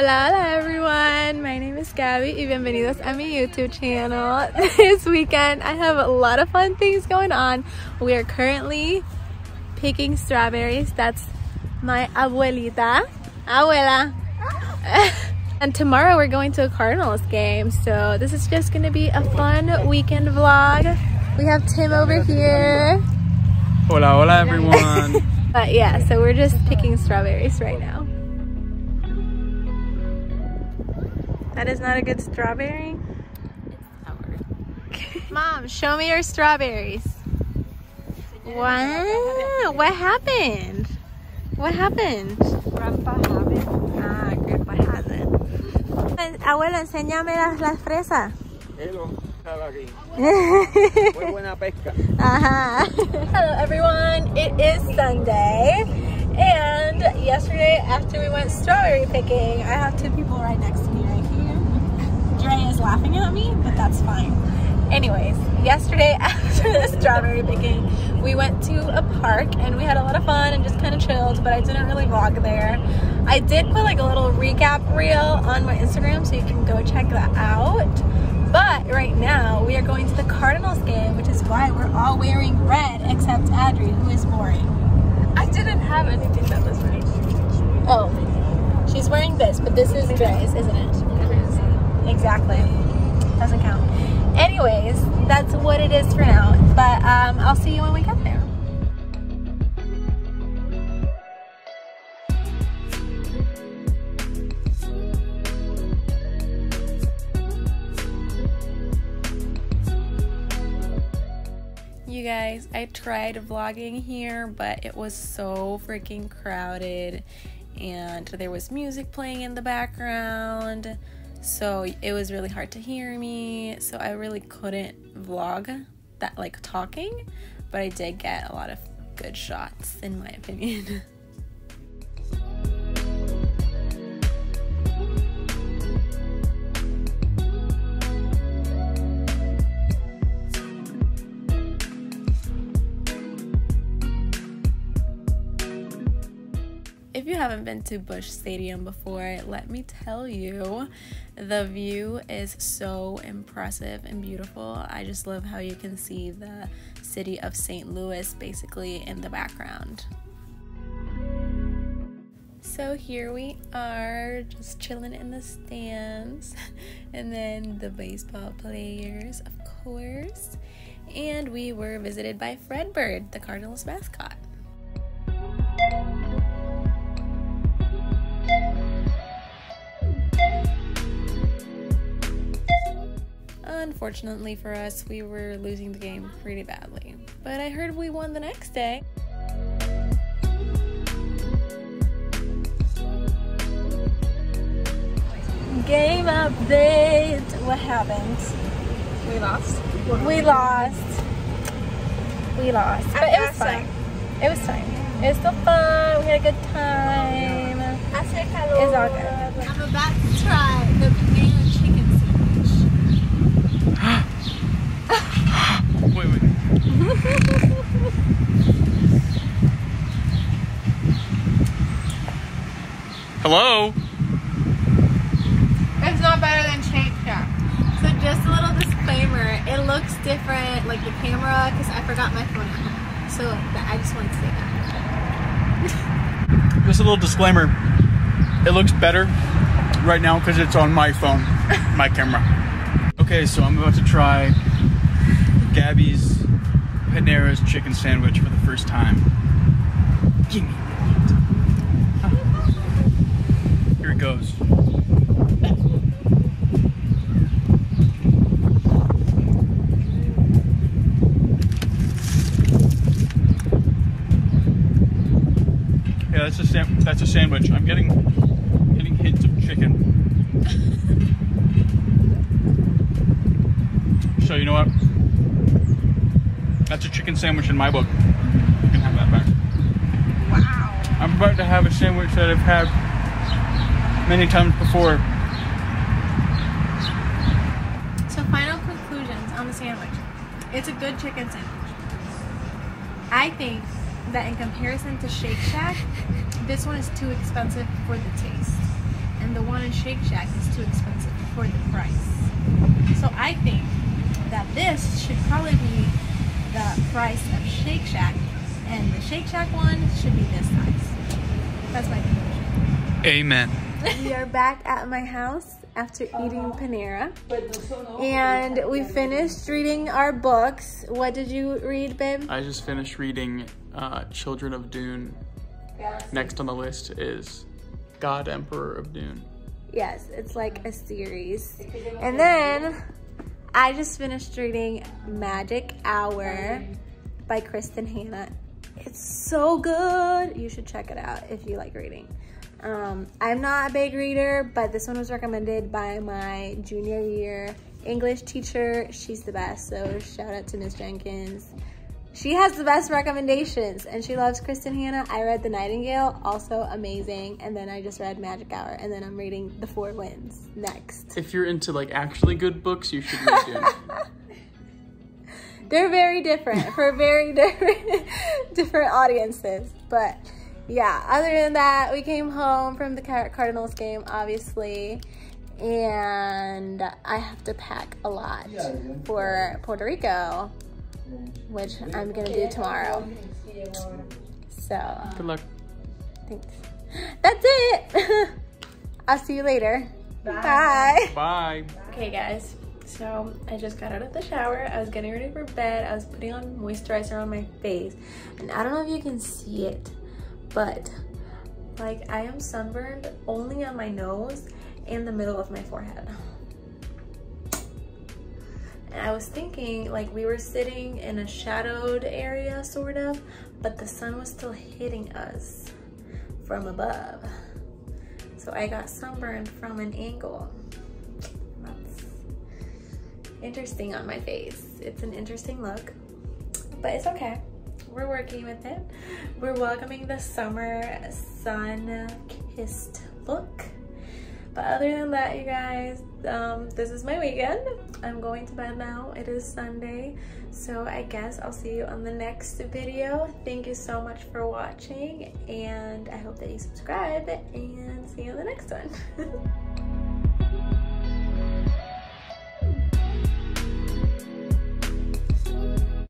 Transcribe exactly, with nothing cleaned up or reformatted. Hola, hola everyone, my name is Gabby y bienvenidos a mi YouTube channel. This weekend I have a lot of fun things going on. We are currently picking strawberries. That's my abuelita, abuela. And tomorrow we're going to a Cardinals game, so this is just going to be a fun weekend vlog. We have Tim over here. Hola, hola everyone. But yeah, so we're just picking strawberries right now. That is not a good strawberry. It's sour. Mom, show me your strawberries. Wow, what happened? What happened? Grandpa happened. Ah, Grandpa happened. Abuela, enséñame las, las fresas. Muy buena pesca. Ajá. Hello everyone, it is Sunday. And yesterday after we went strawberry picking, I have two people right next to me right here. Dre is laughing at me, but that's fine. Anyways, yesterday after the strawberry picking, we went to a park and we had a lot of fun and just kind of chilled, but I didn't really vlog there. I did put like a little recap reel on my Instagram, so you can go check that out. But right now we are going to the Cardinals game, which is why we're all wearing red except Adri, who is boring. I didn't have anything that was red. Oh, she's wearing this, but this is Dre's, isn't it? Exactly. Doesn't count. Anyways, that's what it is for now. But um, I'll see you when we get there. You guys, I tried vlogging here, but it was so freaking crowded. And there was music playing in the background. So it was really hard to hear me, so I really couldn't vlog that like talking, but I did get a lot of good shots in my opinion. If you haven't been to Busch Stadium before, let me tell you, the view is so impressive and beautiful. I just love how you can see the city of Saint Louis basically in the background. So here we are, just chilling in the stands, and then the baseball players, of course, and we were visited by Fred Bird, the Cardinals mascot. Unfortunately for us, we were losing the game pretty badly, but I heard we won the next day. Game update! What happened? We lost. We lost. We lost. But it was fun. It was fun. It was still fun. We had a good time. It's all good. I'm about to try the banana chicken. Wait, wait. Hello? It's not better than Shake Shack. So just a little disclaimer, it looks different, like the camera, because I forgot my phone at home. So I just wanted to say that. Just a little disclaimer, it looks better right now because it's on my phone, my camera. Okay, so I'm about to try Gabby's Panera's chicken sandwich for the first time. Give me that. Here it goes. Yeah, that's a sam that's a sandwich. I'm getting getting hints of chicken. So you know what? That's a chicken sandwich in my book. You can have that back. Wow. I'm about to have a sandwich that I've had many times before. So final conclusions on the sandwich. It's a good chicken sandwich. I think that in comparison to Shake Shack, this one is too expensive for the taste. and the one in Shake Shack is too expensive for the price. So I think that this should probably be the price of Shake Shack, and the Shake Shack one should be this size. That's my conclusion. Amen. We are back at my house after eating Panera, and we finished reading our books. What did you read, babe? I just finished reading uh, Children of Dune. Yes. Next on the list is God Emperor of Dune. Yes, it's like a series. And then I just finished reading Magic Hour by Kristin Hannah. It's so good. You should check it out if you like reading. Um, I'm not a big reader, but this one was recommended by my junior year English teacher. She's the best, so shout out to Miz Jenkins. She has the best recommendations, and she loves Kristin Hannah. I read The Nightingale, also amazing, and then I just read Magic Hour, and then I'm reading The Four Winds next. If you're into like actually good books, you should read Dune. They're very different for very different different audiences, but yeah. Other than that, we came home from the Cardinals game, obviously, and I have to pack a lot for Puerto Rico, which I'm gonna do tomorrow. So good luck. Thanks. That's it. I'll see you later. Bye. Bye. Okay, guys. So I just got out of the shower. I was getting ready for bed. I was putting on moisturizer on my face, and I don't know if you can see it, but like I am sunburned only on my nose and the middle of my forehead. And I was thinking, like, we were sitting in a shadowed area, sort of, but the sun was still hitting us from above. So I got sunburned from an angle. That's interesting on my face. It's an interesting look, but it's okay. We're working with it. We're welcoming the summer sun-kissed look. But other than that, you guys, um, this is my weekend. I'm going to bed now. It is Sunday. So I guess I'll see you on the next video. Thank you so much for watching, and I hope that you subscribe, and see you in the next one.